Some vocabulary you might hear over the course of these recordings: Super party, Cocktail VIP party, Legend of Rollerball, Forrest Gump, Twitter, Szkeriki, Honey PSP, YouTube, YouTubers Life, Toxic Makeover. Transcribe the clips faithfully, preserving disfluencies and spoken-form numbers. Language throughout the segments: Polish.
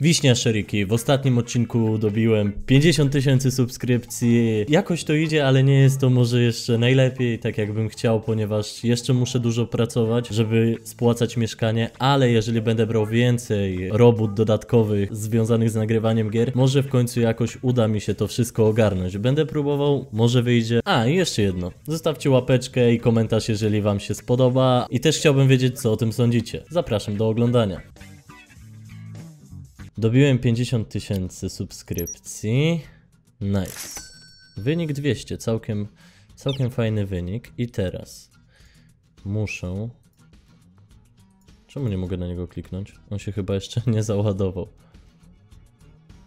Wiśnia Szeroki, w ostatnim odcinku dobiłem pięćdziesiąt tysięcy subskrypcji. Jakoś to idzie, ale nie jest to może jeszcze najlepiej, tak jakbym chciał, ponieważ jeszcze muszę dużo pracować, żeby spłacać mieszkanie, ale jeżeli będę brał więcej robót dodatkowych związanych z nagrywaniem gier, może w końcu jakoś uda mi się to wszystko ogarnąć. Będę próbował, może wyjdzie. A, i jeszcze jedno. Zostawcie łapeczkę i komentarz, jeżeli wam się spodoba. I też chciałbym wiedzieć, co o tym sądzicie. Zapraszam do oglądania. Dobiłem pięćdziesiąt tysięcy subskrypcji. Nice. Wynik dwieście, całkiem, całkiem fajny wynik. I teraz muszę... Czemu nie mogę na niego kliknąć? On się chyba jeszcze nie załadował.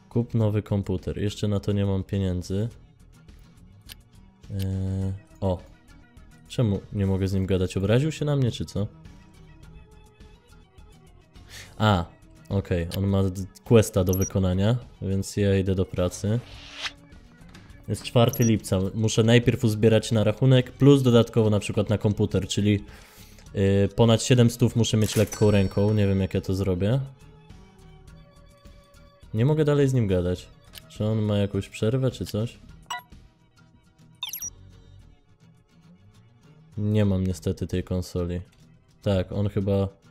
Kup nowy komputer. Jeszcze na to nie mam pieniędzy. Eee, o. Czemu nie mogę z nim gadać? Obraził się na mnie, czy co? A. Okej, okay, on ma questa do wykonania, więc ja idę do pracy. Jest czwartego lipca, muszę najpierw uzbierać na rachunek, plus dodatkowo na przykład na komputer, czyli yy, ponad siedemset muszę mieć lekką ręką, nie wiem jak ja to zrobię. Nie mogę dalej z nim gadać. Czy on ma jakąś przerwę czy coś? Nie mam niestety tej konsoli. Tak, on chyba...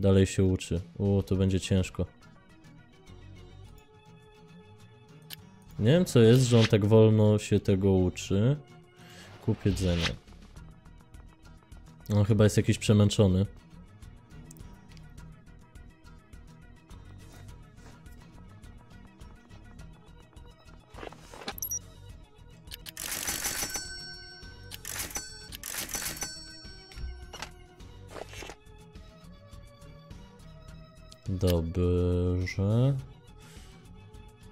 dalej się uczy. O, to będzie ciężko. Nie wiem co jest, że on tak wolno się tego uczy. Kup jedzenie. On chyba jest jakiś przemęczony. Dobrze.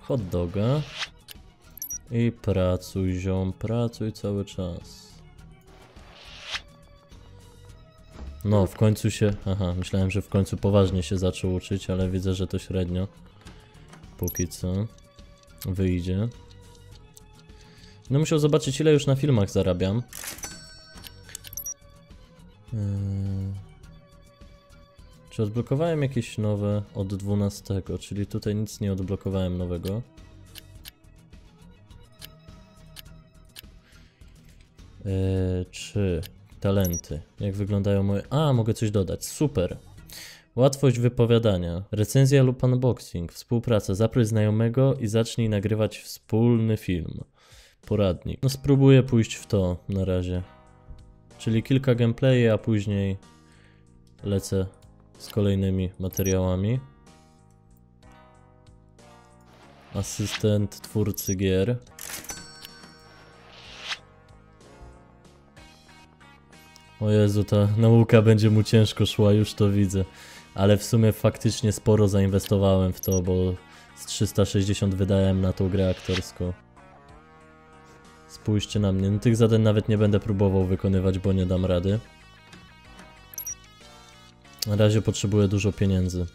Hot doga. I pracuj ziom, pracuj cały czas. No, w końcu się... Aha, myślałem, że w końcu poważnie się zaczął uczyć, ale widzę, że to średnio. Póki co. Wyjdzie. No musiał zobaczyć, ile już na filmach zarabiam. Yy... Czy odblokowałem jakieś nowe od dwunastego? Czyli tutaj nic nie odblokowałem nowego. Eee, czy talenty? Jak wyglądają moje... A, mogę coś dodać. Super. Łatwość wypowiadania. Recenzja lub unboxing. Współpraca. Zaproś znajomego i zacznij nagrywać wspólny film. Poradnik. No spróbuję pójść w to na razie. Czyli kilka gameplay, a później lecę z kolejnymi materiałami. Asystent twórcy gier. O Jezu, ta nauka będzie mu ciężko szła, już to widzę. Ale w sumie faktycznie sporo zainwestowałem w to, bo z trzysta sześćdziesiąt wydałem na tą grę aktorską. Spójrzcie na mnie, no tych zadań nawet nie będę próbował wykonywać, bo nie dam rady. Na razie potrzebuję dużo pieniędzy.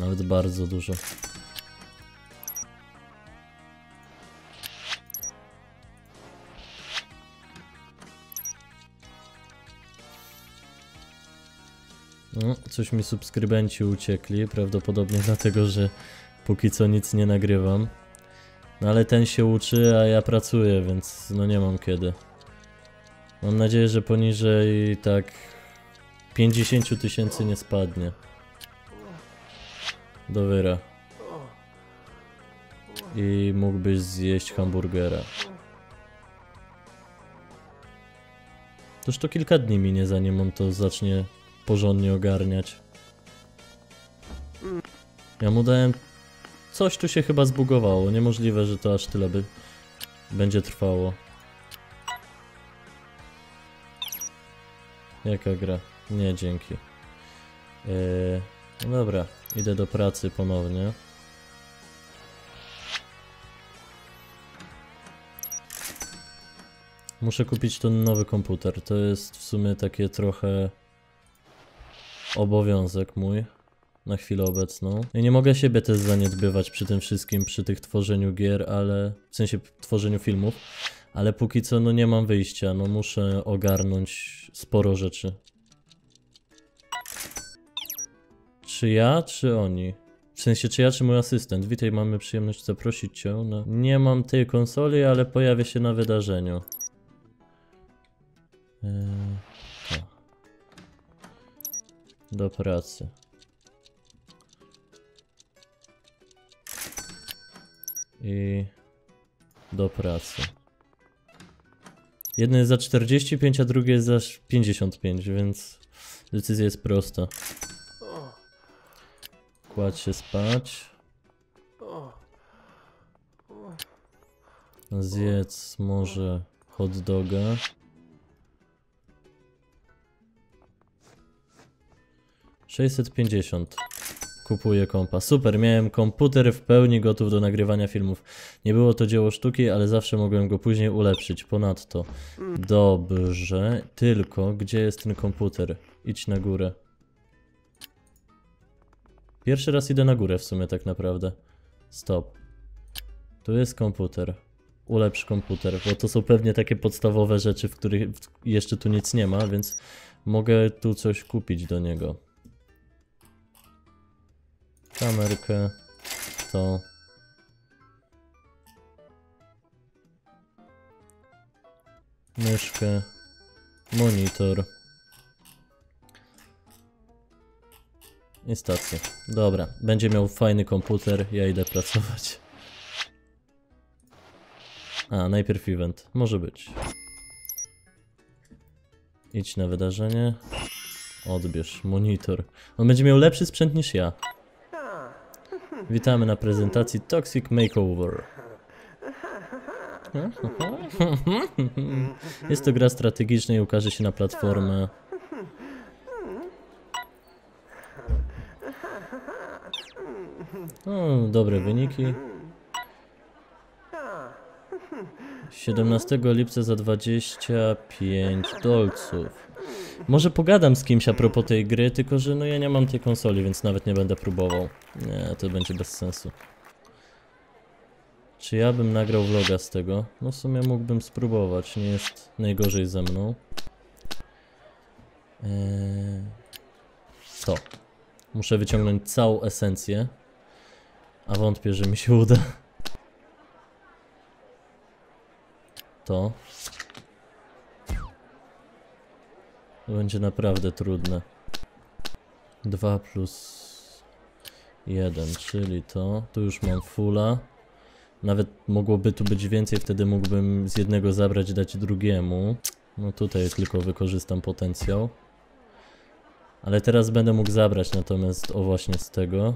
Nawet bardzo dużo. No, coś mi subskrybenci uciekli. Prawdopodobnie dlatego, że póki co nic nie nagrywam. No ale ten się uczy, a ja pracuję, więc no nie mam kiedy. Mam nadzieję, że poniżej tak pięćdziesiąt tysięcy nie spadnie. Do wyra. I mógłbyś zjeść hamburgera. Toż to kilka dni minie, zanim on to zacznie porządnie ogarniać. Ja mu dałem... Coś tu się chyba zbugowało. Niemożliwe, że to aż tyle by... będzie trwało. Jaka gra? Nie, dzięki. Yy, no dobra, idę do pracy ponownie. Muszę kupić ten nowy komputer. To jest w sumie takie trochę obowiązek mój na chwilę obecną. I nie mogę siebie też zaniedbywać przy tym wszystkim, przy tych tworzeniu gier, ale w sensie tworzeniu filmów. Ale póki co no nie mam wyjścia, no muszę ogarnąć sporo rzeczy. Czy ja, czy oni? W sensie, czy ja, czy mój asystent? Witaj, mamy przyjemność zaprosić cię na... Nie mam tej konsoli, ale pojawię się na wydarzeniu. Eee, Do pracy. I... do pracy. Jedno jest za czterdzieści pięć, a drugie jest za pięćdziesiąt pięć, więc decyzja jest prosta. Kładź się spać. Zjedz może hot doga. sześćset pięćdziesiąt. Kupuję kompa. Super, miałem komputer w pełni gotów do nagrywania filmów. Nie było to dzieło sztuki, ale zawsze mogłem go później ulepszyć. Ponadto. Dobrze. Tylko, gdzie jest ten komputer? Idź na górę. Pierwszy raz idę na górę w sumie tak naprawdę. Stop. Tu jest komputer. Ulepsz komputer, bo to są pewnie takie podstawowe rzeczy, w których jeszcze tu nic nie ma, więc mogę tu coś kupić do niego. Kamerkę. To. Myszkę. Monitor. I stację. Dobra, będzie miał fajny komputer, ja idę pracować. A, najpierw event. Może być. Idź na wydarzenie. Odbierz monitor. On będzie miał lepszy sprzęt niż ja. Witamy na prezentacji Toxic Makeover. Jest to gra strategiczna i ukaże się na platformę. No, dobre wyniki. siedemnastego lipca za dwadzieścia pięć dolców. Może pogadam z kimś a propos tej gry, tylko że no ja nie mam tej konsoli, więc nawet nie będę próbował. Nie, to będzie bez sensu. Czy ja bym nagrał vloga z tego? No w sumie mógłbym spróbować, nie jest najgorzej ze mną. Eee... To. Muszę wyciągnąć całą esencję. A wątpię, że mi się uda. To. To będzie naprawdę trudne. dwa plus jeden, czyli to. Tu już mam fulla. Nawet mogłoby tu być więcej, wtedy mógłbym z jednego zabrać, dać drugiemu. No tutaj tylko wykorzystam potencjał. Ale teraz będę mógł zabrać natomiast, o właśnie z tego.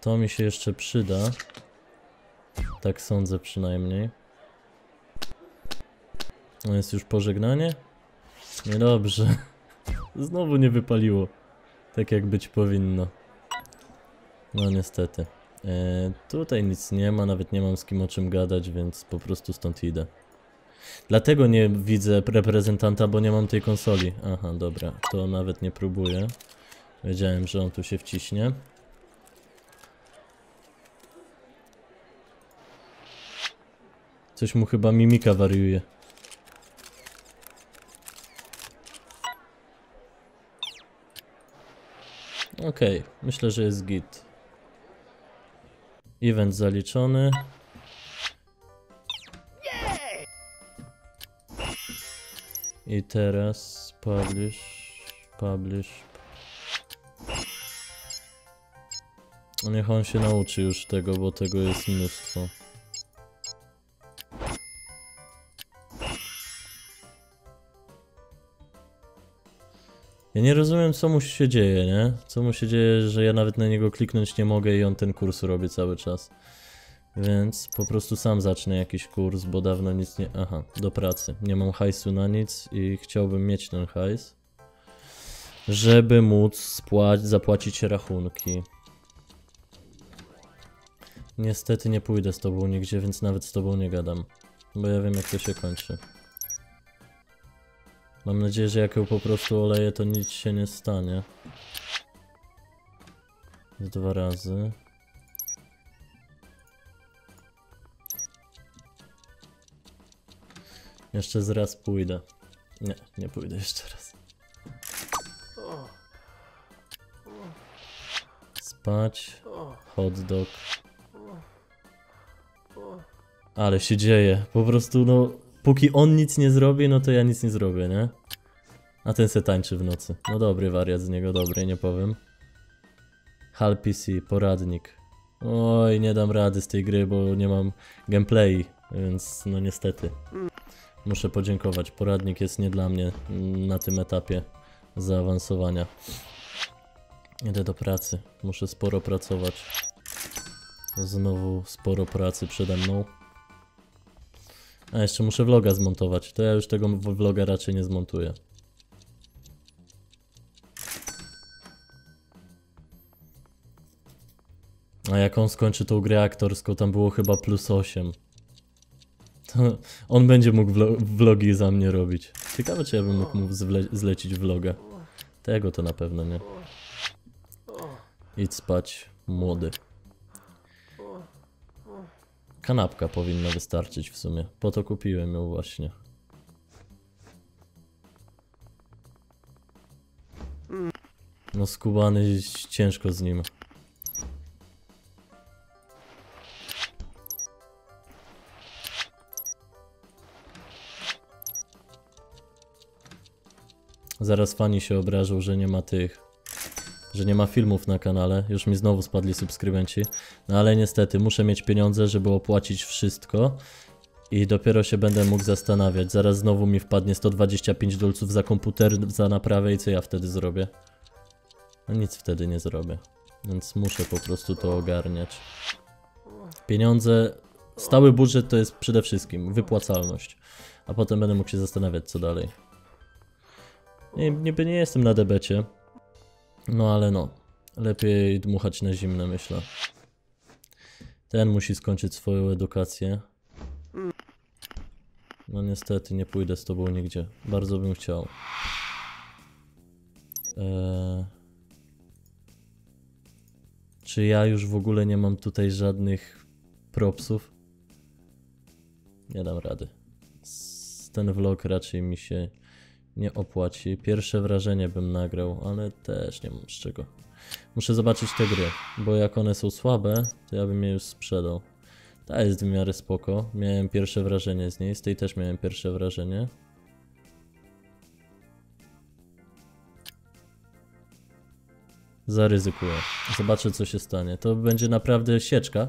To mi się jeszcze przyda. Tak sądzę przynajmniej. No jest już pożegnanie? Niedobrze. Znowu nie wypaliło. Tak jak być powinno. No niestety. Eee, tutaj nic nie ma, nawet nie mam z kim o czym gadać, więc po prostu stąd idę. Dlatego nie widzę reprezentanta, bo nie mam tej konsoli. Aha, dobra. To nawet nie próbuję. Wiedziałem, że on tu się wciśnie. Coś mu chyba mimika wariuje. Okej, okay, myślę, że jest git. Event zaliczony. I teraz publish, publish. Niech on się nauczy już tego, bo tego jest mnóstwo. Ja nie rozumiem, co mu się dzieje, nie? Co mu się dzieje, że ja nawet na niego kliknąć nie mogę i on ten kurs robi cały czas. Więc po prostu sam zacznę jakiś kurs, bo dawno nic nie... Aha, do pracy. Nie mam hajsu na nic i chciałbym mieć ten hajs, żeby móc spłać... zapłacić rachunki. Niestety nie pójdę z tobą nigdzie, więc nawet z tobą nie gadam. Bo ja wiem, jak to się kończy. Mam nadzieję, że jak ją po prostu oleję, to nic się nie stanie. Dwa razy. Jeszcze z raz pójdę. Nie, nie pójdę jeszcze raz. Spać. Hot dog. Ale się dzieje. Po prostu no, póki on nic nie zrobi, no to ja nic nie zrobię, nie? A ten se tańczy w nocy. No dobry wariat z niego, dobry, nie powiem. H A L P C, poradnik. Oj, nie dam rady z tej gry, bo nie mam gameplay, więc no niestety. Muszę podziękować, poradnik jest nie dla mnie na tym etapie zaawansowania. Idę do pracy, muszę sporo pracować. Znowu sporo pracy przede mną. A jeszcze muszę vloga zmontować, to ja już tego vloga raczej nie zmontuję. A jak on skończy tą grę aktorską, tam było chyba plus osiem. To on będzie mógł vlo vlogi za mnie robić. Ciekawe, czy ja bym mógł mu zlecić vloga. Tego to na pewno nie. Idź spać, młody. Kanapka powinna wystarczyć w sumie. Po to kupiłem ją właśnie. No skubany, ciężko z nim. Zaraz fani się obrażą, że nie ma tych, że nie ma filmów na kanale. Już mi znowu spadli subskrybenci. No ale niestety muszę mieć pieniądze, żeby opłacić wszystko. I dopiero się będę mógł zastanawiać. Zaraz znowu mi wpadnie sto dwadzieścia pięć dolców za komputer, za naprawę i co ja wtedy zrobię? No nic wtedy nie zrobię. Więc muszę po prostu to ogarniać. Pieniądze, stały budżet to jest przede wszystkim wypłacalność. A potem będę mógł się zastanawiać co dalej. Nie, niby nie jestem na debecie. No ale no. Lepiej dmuchać na zimne, myślę. Ten musi skończyć swoją edukację. No niestety nie pójdę z tobą nigdzie. Bardzo bym chciał. Eee... Czy ja już w ogóle nie mam tutaj żadnych propsów? Nie dam rady. Ten vlog raczej mi się... nie opłaci. Pierwsze wrażenie bym nagrał, ale też nie mam z czego. Muszę zobaczyć te gry, bo jak one są słabe, to ja bym je już sprzedał. Ta jest w miarę spoko. Miałem pierwsze wrażenie z niej, z tej też miałem pierwsze wrażenie. Zaryzykuję. Zobaczę co się stanie. To będzie naprawdę sieczka.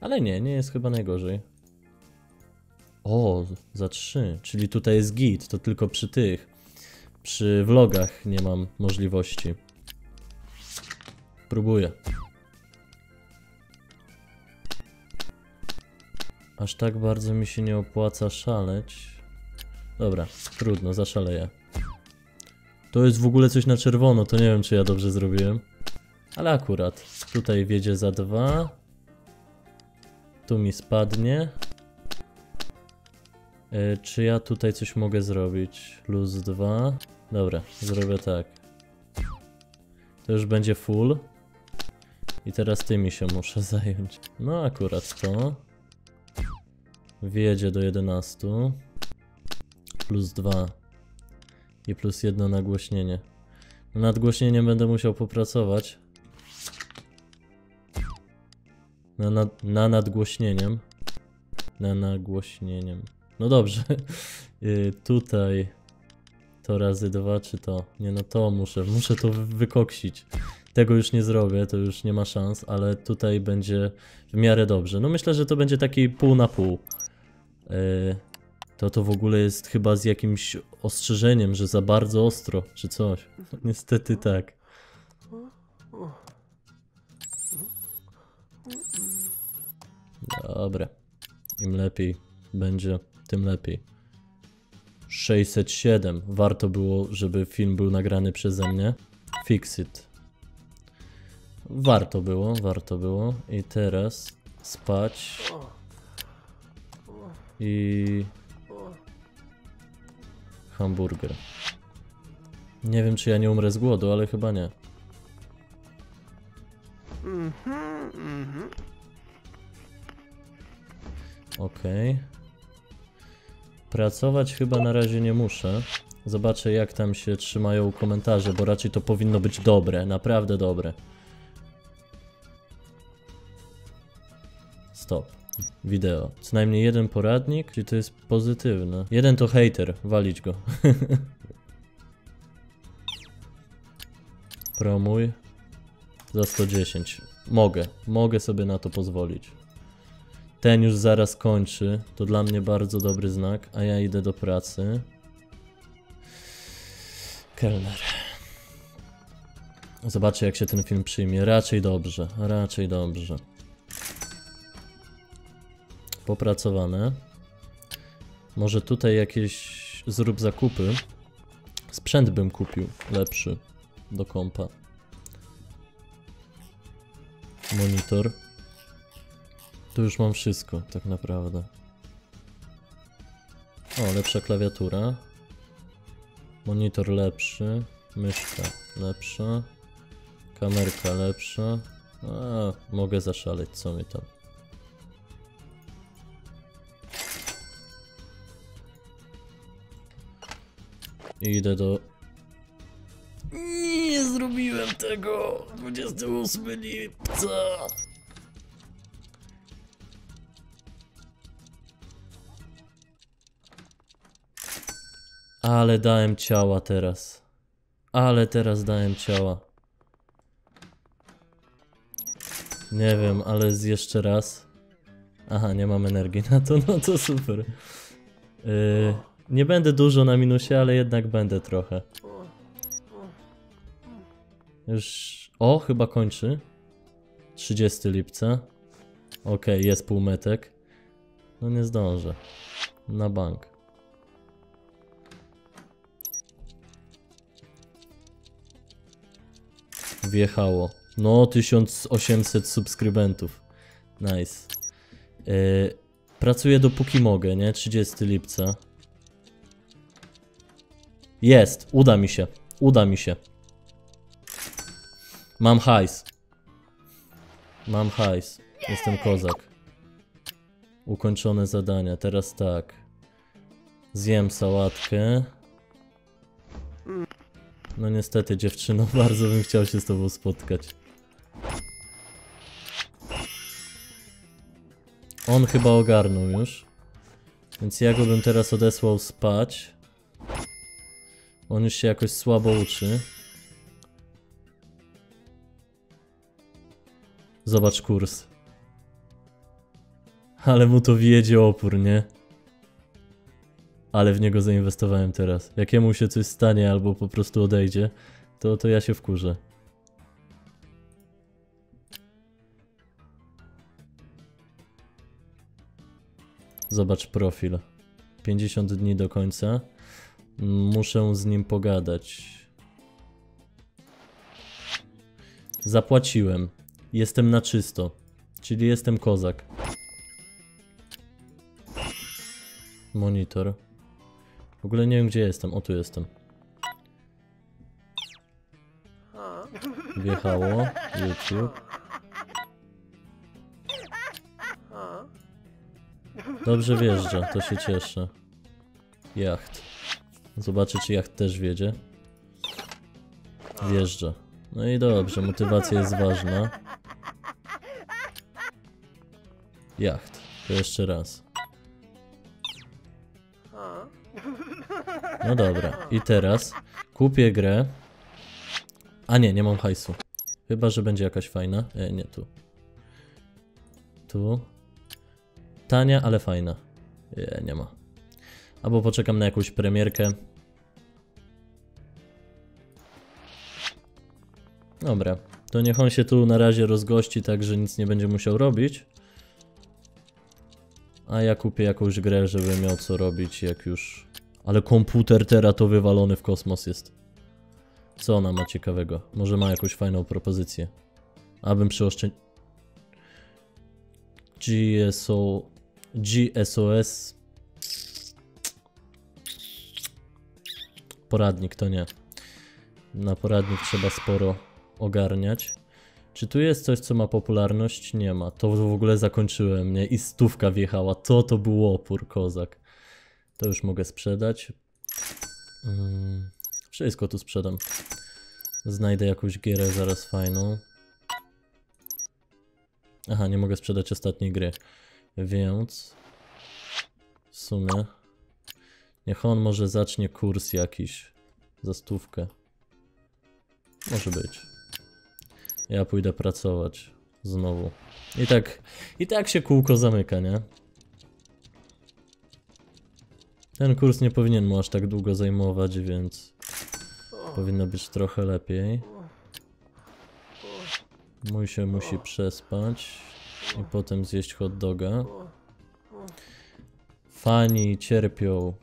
Ale nie, nie jest chyba najgorzej. O, za trzy, czyli tutaj jest git, to tylko przy tych, przy vlogach nie mam możliwości. Próbuję. Aż tak bardzo mi się nie opłaca szaleć. Dobra, trudno, zaszaleję. To jest w ogóle coś na czerwono, to nie wiem czy ja dobrze zrobiłem. Ale akurat, tutaj wiedzie za dwa. Tu mi spadnie. Czy ja tutaj coś mogę zrobić? Plus dwa. Dobra, zrobię tak. To już będzie full. I teraz tymi się muszę zająć. No akurat to. Wjedzie do jedenastu. Plus dwa. I plus jedno nagłośnienie. Nad głośnieniem będę musiał popracować. Na, nad, na nadgłośnieniem. Na nagłośnieniem. No dobrze, yy, tutaj to razy dwa, czy to? Nie, no to muszę, muszę to wykoksić. Tego już nie zrobię, to już nie ma szans, ale tutaj będzie w miarę dobrze. No myślę, że to będzie taki pół na pół. Yy, to to w ogóle jest chyba z jakimś ostrzeżeniem, że za bardzo ostro, czy coś. Niestety tak. Dobra, im lepiej będzie, tym lepiej. sześćset siedem. Warto było, żeby film był nagrany przeze mnie. Fix it. Warto było, warto było. I teraz spać. I... hamburger. Nie wiem, czy ja nie umrę z głodu, ale chyba nie. Okej. Pracować chyba na razie nie muszę. Zobaczę, jak tam się trzymają komentarze, bo raczej to powinno być dobre, naprawdę dobre. Stop. Wideo. Co najmniej jeden poradnik, czyli to jest pozytywne. Jeden to hejter, walić go. Promuj. Za sto dziesięć. Mogę, mogę sobie na to pozwolić. Ten już zaraz kończy, to dla mnie bardzo dobry znak, a ja idę do pracy. Kelner. Zobaczę, jak się ten film przyjmie. Raczej dobrze, raczej dobrze. Popracowane. Może tutaj jakieś zrób zakupy. Sprzęt bym kupił lepszy do kompa. Monitor. Tu już mam wszystko, tak naprawdę. O, lepsza klawiatura. Monitor lepszy. Myszka lepsza. Kamerka lepsza. A, mogę zaszaleć, co mi tam. I idę do... Nie zrobiłem tego! dwudziestego ósmego lipca! Ale dałem ciała teraz. Ale teraz dałem ciała. Nie wiem, ale z jeszcze raz. Aha, nie mam energii na to, no to super. Yy, nie będę dużo na minusie, ale jednak będę trochę. Już... O, chyba kończy. trzydziestego lipca. Okej, jest półmetek. No nie zdążę. Na bank. Wjechało. No, tysiąc osiemset subskrybentów. Nice. Yy, pracuję dopóki mogę, nie? trzydziestego lipca. Jest! Uda mi się. Uda mi się. Mam hajs. Mam hajs. Jestem kozak. Ukończone zadania. Teraz tak. Zjem sałatkę. No niestety, dziewczyno, bardzo bym chciał się z tobą spotkać. On chyba ogarnął już. Więc ja go bym teraz odesłał spać. On już się jakoś słabo uczy. Zobacz kurs. Ale mu to wiedzie opór, nie? Ale w niego zainwestowałem teraz. Jak jemu się coś stanie albo po prostu odejdzie, to, to ja się wkurzę. Zobacz profil. pięćdziesiąt dni do końca. Muszę z nim pogadać. Zapłaciłem. Jestem na czysto. Czyli jestem kozak. Monitor. W ogóle nie wiem, gdzie jestem. O, tu jestem. Wjechało. YouTube. Dobrze wjeżdża, to się cieszę. Jacht. Zobaczę, czy jacht też wjedzie. Wjeżdża. No i dobrze, motywacja jest ważna. Jacht. To jeszcze raz. No dobra, i teraz kupię grę. A nie, nie mam hajsu. Chyba, że będzie jakaś fajna. E, nie, tu. Tu. Tania, ale fajna. E, nie ma. Albo poczekam na jakąś premierkę. Dobra, to niech on się tu na razie rozgości, tak że nic nie będzie musiał robić. A ja kupię jakąś grę, żeby miał co robić, jak już... Ale komputer teraz to wywalony w kosmos jest. Co ona ma ciekawego? Może ma jakąś fajną propozycję. Abym przyoszczędził... G S O... G S O S... Poradnik to nie. Na poradnik trzeba sporo ogarniać. Czy tu jest coś, co ma popularność? Nie ma. To w ogóle zakończyłem, nie? I stówka wjechała. To to był opór, kozak. To już mogę sprzedać. Hmm, wszystko tu sprzedam. Znajdę jakąś gierę zaraz fajną. Aha, nie mogę sprzedać ostatniej gry. Więc... w sumie... niech on może zacznie kurs jakiś. Za stówkę. Może być. Ja pójdę pracować. Znowu. I tak... i tak się kółko zamyka, nie? Ten kurs nie powinien mu aż tak długo zajmować, więc... powinno być trochę lepiej. Mój się musi przespać i potem zjeść hot doga. Fani cierpią.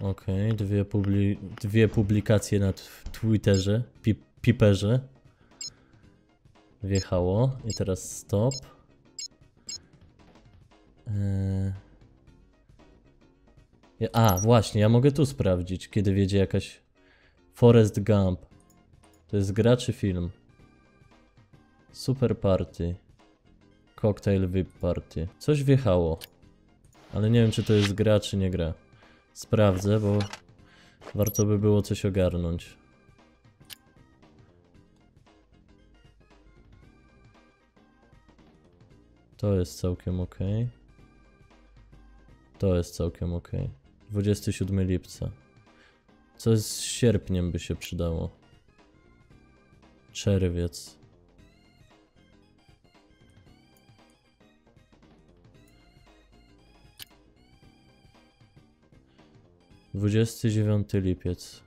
Okej, okay, dwie, publi dwie publikacje na Twitterze, pi piperze. Wjechało i teraz stop. Eee... A, właśnie, ja mogę tu sprawdzić, kiedy wiedzie jakaś... Forrest Gump. To jest gra czy film? Super party. Cocktail V I P party. Coś wjechało. Ale nie wiem, czy to jest gra, czy nie gra. Sprawdzę, bo warto by było coś ogarnąć. To jest całkiem ok. To jest całkiem ok. dwudziestego siódmego lipca. Coś z sierpniem by się przydało. Czerwiec. dwudziesty dziewiąty lipiec.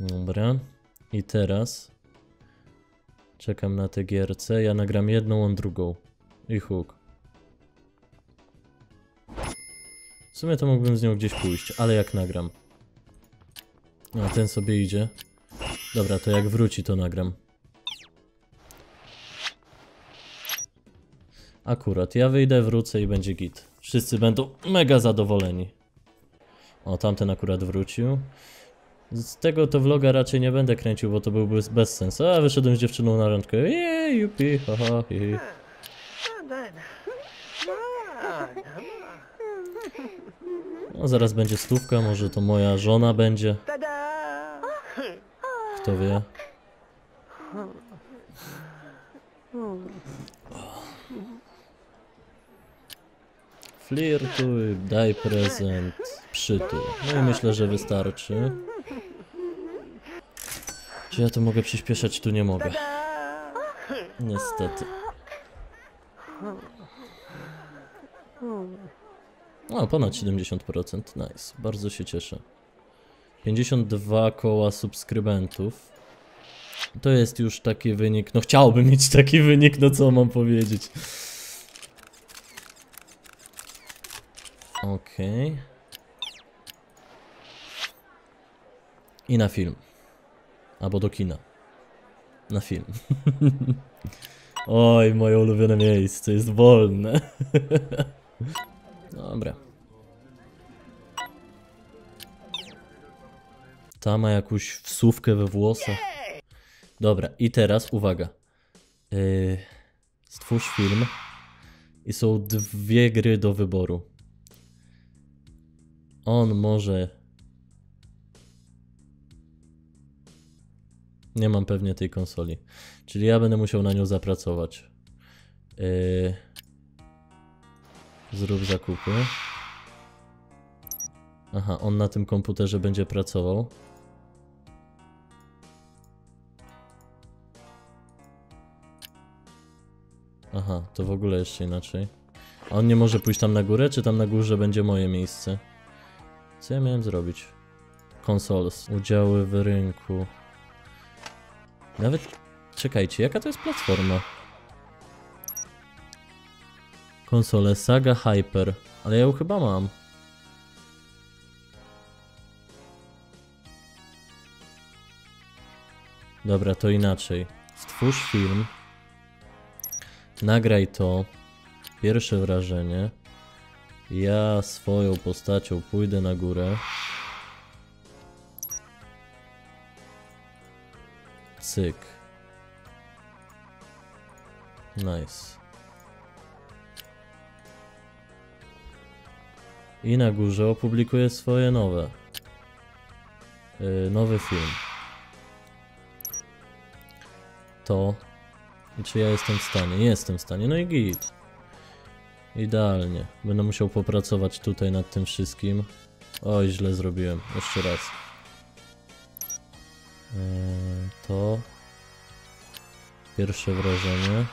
Dobra. I teraz... czekam na tę gierce. Ja nagram jedną, on drugą. I huk. W sumie to mógłbym z nią gdzieś pójść, ale jak nagram. A ten sobie idzie. Dobra, to jak wróci, to nagram. Akurat. Ja wyjdę, wrócę i będzie git. Wszyscy będą mega zadowoleni. O, tamten akurat wrócił. Z tego to vloga raczej nie będę kręcił, bo to byłby bez sensu. A, wyszedłem z dziewczyną na randkę. Jej, jupi, ha, ha, hi, hi. No, zaraz będzie stówka, może to moja żona będzie. Kto wie? Flirtuj, daj prezent, przytul. No i myślę, że wystarczy. Czy ja to mogę przyspieszać? Tu nie mogę. Niestety. O, ponad siedemdziesiąt procent. Nice. Bardzo się cieszę. pięćdziesiąt dwa koła subskrybentów. To jest już taki wynik. No chciałbym mieć taki wynik, no co mam powiedzieć. Okej. Okay. I na film. Albo do kina. Na film. Oj, moje ulubione miejsce jest wolne. Dobra. Ta ma jakąś wsówkę we włosach. Dobra, i teraz uwaga. Yy, stwórz film. I są dwie gry do wyboru. On może... nie mam pewnie tej konsoli. Czyli ja będę musiał na nią zapracować. Yy... Zrób zakupy. Aha, on na tym komputerze będzie pracował. Aha, to w ogóle jeszcze inaczej. A on nie może pójść tam na górę, czy tam na górze będzie moje miejsce? Co ja miałem zrobić? Konsols. Udziały w rynku. Nawet... czekajcie, jaka to jest platforma? Konsolę Saga Hyper. Ale ja ją chyba mam. Dobra, to inaczej. Stwórz film. Nagraj to. Pierwsze wrażenie. Ja swoją postacią pójdę na górę. Cyk. Nice. I na górze opublikuję swoje nowe. Yy, nowy film. To. I czy ja jestem w stanie? Nie jestem w stanie. No i git. Idealnie. Będę musiał popracować tutaj nad tym wszystkim. Oj, źle zrobiłem. Jeszcze raz. Yy, to. Pierwsze wrażenie.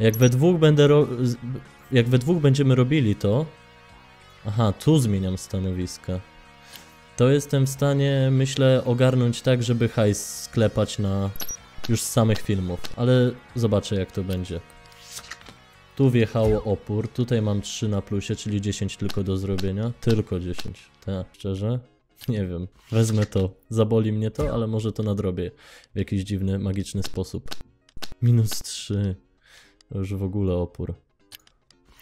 Jak we dwóch będę ro... Jak we dwóch będziemy robili to... Aha, tu zmieniam stanowiska. To jestem w stanie, myślę, ogarnąć tak, żeby hajs sklepać na już z samych filmów. Ale zobaczę, jak to będzie. Tu wjechało opór, tutaj mam trzy na plusie, czyli dziesięć tylko do zrobienia. Tylko dziesięć, tak, szczerze? Nie wiem, wezmę to. Zaboli mnie to, ale może to nadrobię w jakiś dziwny, magiczny sposób. Minus trzy. To już w ogóle opór.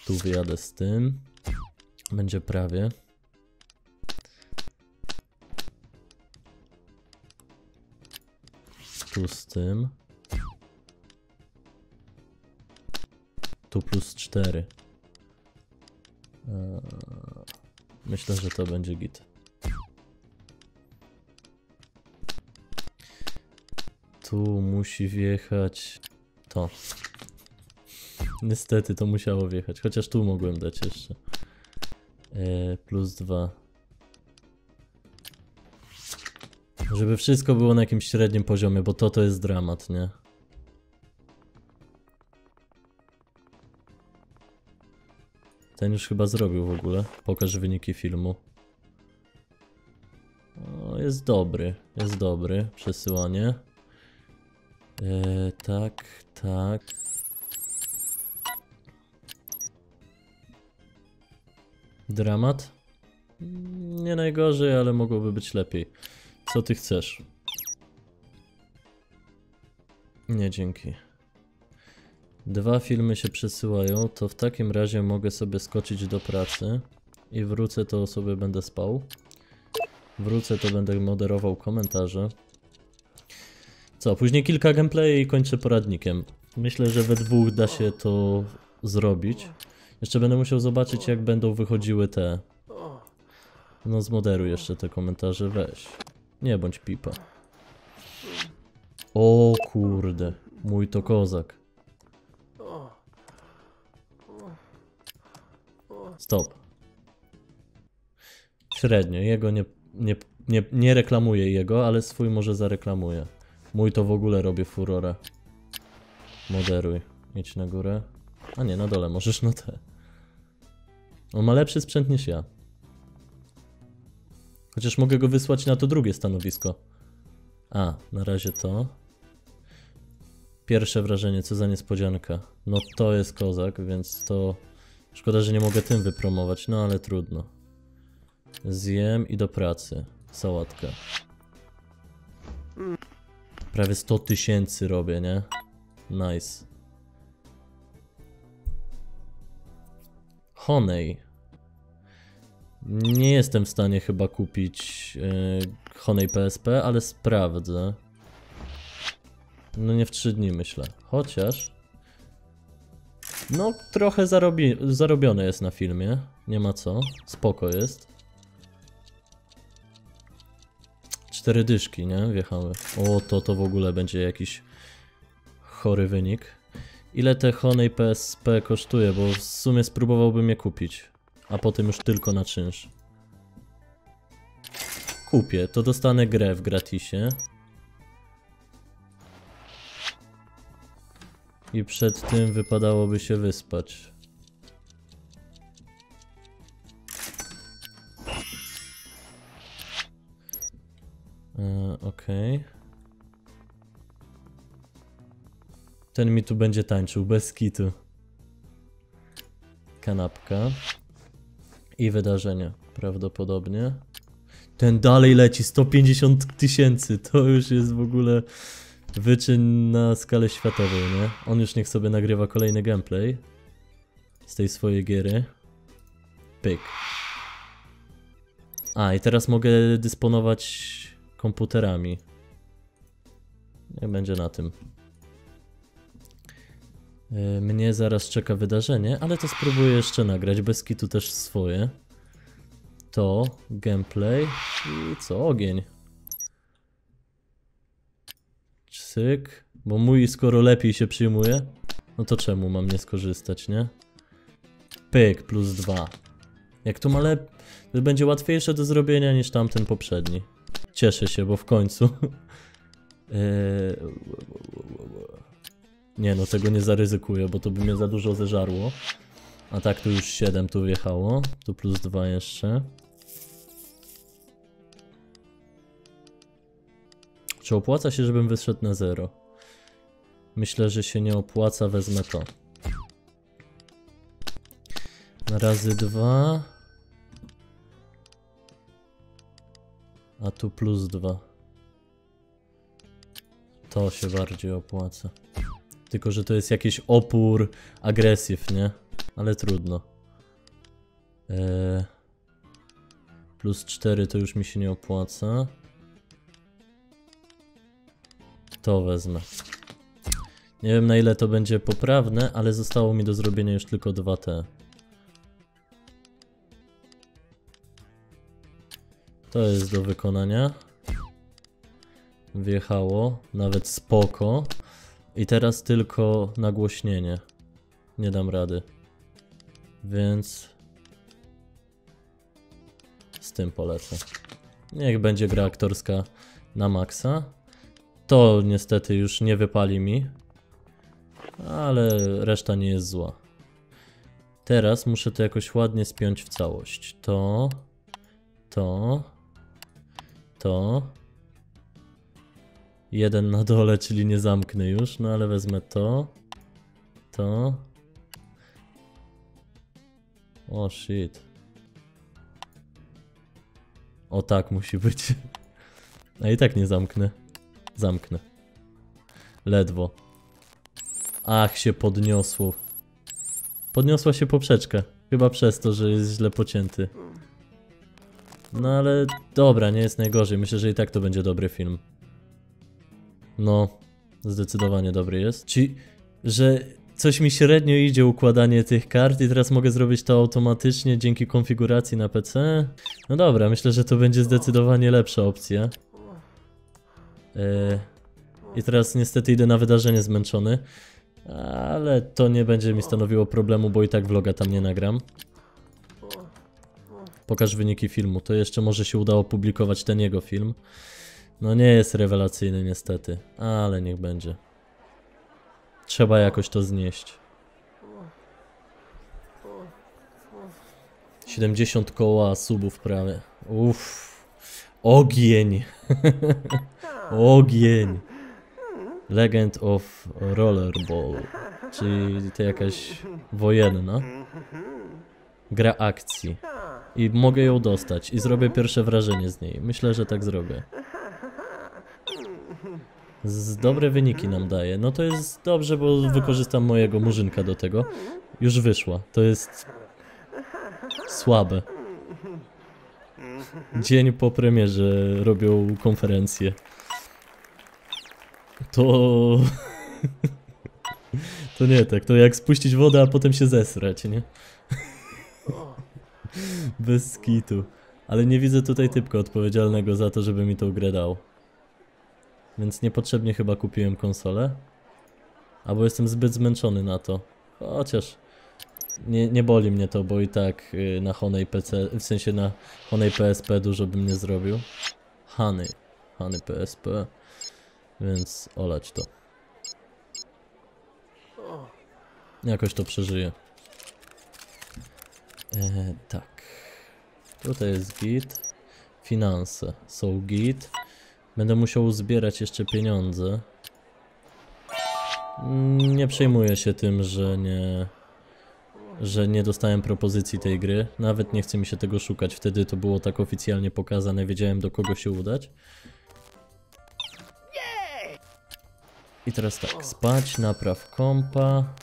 Tu wyjadę z tym. Będzie prawie. Tu z tym. Tu plus cztery. Myślę, że to będzie git. Tu musi wjechać to. Niestety to musiało wjechać, chociaż tu mogłem dać jeszcze. Plus dwa. Żeby wszystko było na jakimś średnim poziomie, bo to to jest dramat, nie? Ten już chyba zrobił w ogóle. Pokaż wyniki filmu. O, jest dobry, jest dobry. Przesyłanie. Eee, tak, tak. Dramat? Nie najgorzej, ale mogłoby być lepiej. Co ty chcesz? Nie, dzięki. Dwa filmy się przesyłają, to w takim razie mogę sobie skoczyć do pracy i wrócę, to sobie będę spał. Wrócę, to będę moderował komentarze. Co, później kilka gameplay i kończę poradnikiem. Myślę, że we dwóch da się to zrobić. Jeszcze będę musiał zobaczyć, jak będą wychodziły te... No zmoderuj jeszcze te komentarze, weź. Nie bądź pipa. O kurde, mój to kozak. Stop. Średnio, jego nie, nie, nie, nie reklamuję jego, ale swój może zareklamuję. Mój to w ogóle robię furorę. Moderuj, idź na górę. A nie, na dole możesz, no te. On ma lepszy sprzęt niż ja. Chociaż mogę go wysłać na to drugie stanowisko. A, na razie to. Pierwsze wrażenie, co za niespodzianka. No to jest kozak, więc to... Szkoda, że nie mogę tym wypromować, no ale trudno. Zjem i do pracy. Sałatka. Prawie sto tysięcy robię, nie? Nice. Honey. Nie jestem w stanie chyba kupić yy, Honey P S P, ale sprawdzę. No nie w trzy dni myślę. Chociaż... No trochę zarobi zarobione jest na filmie. Nie ma co. Spoko jest. Cztery dyszki, nie? Wjechały. O, to to w ogóle będzie jakiś chory wynik. Ile te Honey P S P kosztuje? Bo w sumie spróbowałbym je kupić. A potem już tylko na czynsz. Kupię. To dostanę grę w gratisie. I przed tym wypadałoby się wyspać. E, Okej. Okay. Ten mi tu będzie tańczył, bez kitu. Kanapka. I wydarzenie, prawdopodobnie. Ten dalej leci, sto pięćdziesiąt tysięcy. To już jest w ogóle... Wyczyn na skalę światowej, nie? On już niech sobie nagrywa kolejny gameplay z tej swojej giery. Pyk. A, i teraz mogę dysponować komputerami. Niech będzie na tym. Mnie zaraz czeka wydarzenie, ale to spróbuję jeszcze nagrać. Bez kitu też swoje. To, gameplay i co? Ogień. Cyk. Bo mój skoro lepiej się przyjmuje, no to czemu mam nie skorzystać, nie? Pyk, plus dwa. Jak to ma lep... To będzie łatwiejsze do zrobienia niż tamten poprzedni. Cieszę się, bo w końcu... eee... Nie no, tego nie zaryzykuję, bo to by mnie za dużo zeżarło. A tak tu już siedem tu wjechało, tu plus dwa jeszcze. Czy opłaca się, żebym wyszedł na zero? Myślę, że się nie opłaca, wezmę to. Na razy dwa. A tu plus dwa. To się bardziej opłaca. Tylko, że to jest jakiś opór agresyw, nie? Ale trudno. Eee, plus cztery to już mi się nie opłaca. To wezmę. Nie wiem, na ile to będzie poprawne, ale zostało mi do zrobienia już tylko dwa te. To jest do wykonania. Wjechało. Nawet spoko. I teraz tylko nagłośnienie. Nie dam rady. Więc... z tym polecę. Niech będzie gra aktorska na maksa. To niestety już nie wypali mi. Ale reszta nie jest zła. Teraz muszę to jakoś ładnie spiąć w całość. To... to... to... Jeden na dole, czyli nie zamknę już, no ale wezmę to. To. O shit. O tak musi być. A i tak nie zamknę. Zamknę. Ledwo. Ach, się podniosło. Podniosła się poprzeczka. Chyba przez to, że jest źle pocięty. No ale dobra, nie jest najgorzej. Myślę, że i tak to będzie dobry film. No, zdecydowanie dobry jest. Ci, że coś mi średnio idzie układanie tych kart i teraz mogę zrobić to automatycznie dzięki konfiguracji na P C. No dobra, myślę, że to będzie zdecydowanie lepsza opcja. Yy, I teraz niestety idę na wydarzenie zmęczony. Ale to nie będzie mi stanowiło problemu, bo i tak vloga tam nie nagram. Pokaż wyniki filmu, to jeszcze może się uda opublikować ten jego film. No nie jest rewelacyjny niestety, ale niech będzie. Trzeba jakoś to znieść. siedemdziesiąt koła subów prawie. Uff. Ogień. Ogień. Legend of Rollerball. Czyli to jakaś wojenna gra akcji. I mogę ją dostać i zrobię pierwsze wrażenie z niej. Myślę, że tak zrobię. Z dobre wyniki nam daje. No to jest dobrze, bo wykorzystam mojego murzynka do tego. Już wyszła. To jest... słabe. Dzień po premierze robią konferencję. To... to nie tak. To jak spuścić wodę, a potem się zesrać, nie? Bez kitu. Ale nie widzę tutaj typka odpowiedzialnego za to, żeby mi tą grę dał. Więc niepotrzebnie chyba kupiłem konsolę. Albo jestem zbyt zmęczony na to. Chociaż nie, nie boli mnie to, bo i tak na Honey P C, w sensie na Honey P S P dużo bym nie zrobił. Honey. Honey P S P. Więc olać to. Jakoś to przeżyję. Eee, tak. Tutaj jest git. Finanse są git. Będę musiał zbierać jeszcze pieniądze. Nie przejmuję się tym, że nie... że nie dostałem propozycji tej gry. Nawet nie chce mi się tego szukać. Wtedy to było tak oficjalnie pokazane. Wiedziałem, do kogo się udać. I teraz tak. Spać, napraw kompa.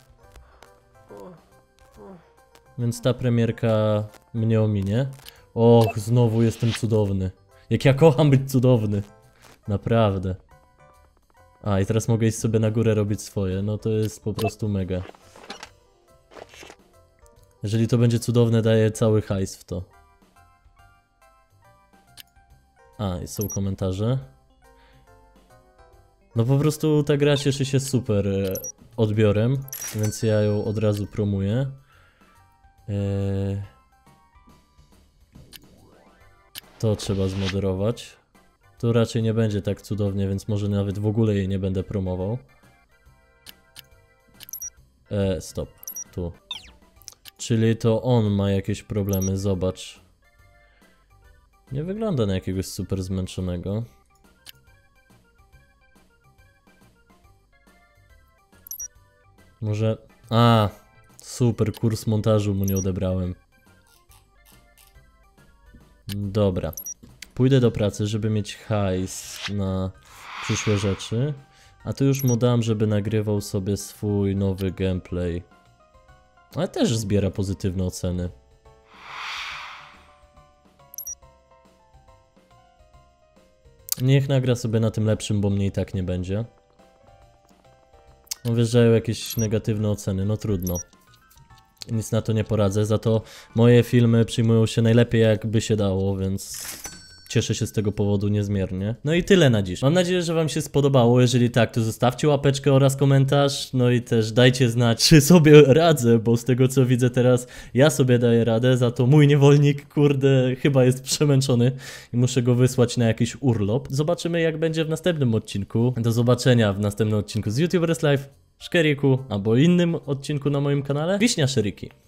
Więc ta premierka mnie ominie. Och, znowu jestem cudowny. Jak ja kocham być cudowny. Naprawdę. A, i teraz mogę iść sobie na górę robić swoje. No to jest po prostu mega. Jeżeli to będzie cudowne, daję cały hajs w to. A, i są komentarze. No po prostu ta gra cieszy się super odbiorem, więc ja ją od razu promuję. Eee... To trzeba zmoderować. To raczej nie będzie tak cudownie, więc może nawet w ogóle jej nie będę promował. Eee, stop. Tu. Czyli to on ma jakieś problemy, zobacz. Nie wygląda na jakiegoś super zmęczonego. Może... A, super, kurs montażu mu nie odebrałem. Dobra. Pójdę do pracy, żeby mieć hajs na przyszłe rzeczy. A tu już mu dam, żeby nagrywał sobie swój nowy gameplay. Ale też zbiera pozytywne oceny. Niech nagra sobie na tym lepszym, bo mnie i tak nie będzie. No, wjeżdżają jakieś negatywne oceny, no trudno. Nic na to nie poradzę, za to moje filmy przyjmują się najlepiej jakby się dało, więc cieszę się z tego powodu niezmiernie. No i tyle na dziś. Mam nadzieję, że wam się spodobało, jeżeli tak, to zostawcie łapeczkę oraz komentarz. No i też dajcie znać, czy sobie radzę, bo z tego co widzę teraz, ja sobie daję radę, za to mój niewolnik, kurde, chyba jest przemęczony i muszę go wysłać na jakiś urlop. Zobaczymy jak będzie w następnym odcinku. Do zobaczenia w następnym odcinku z YouTubers Life, Szkeriku, albo innym odcinku na moim kanale Wiśnia Szeroki.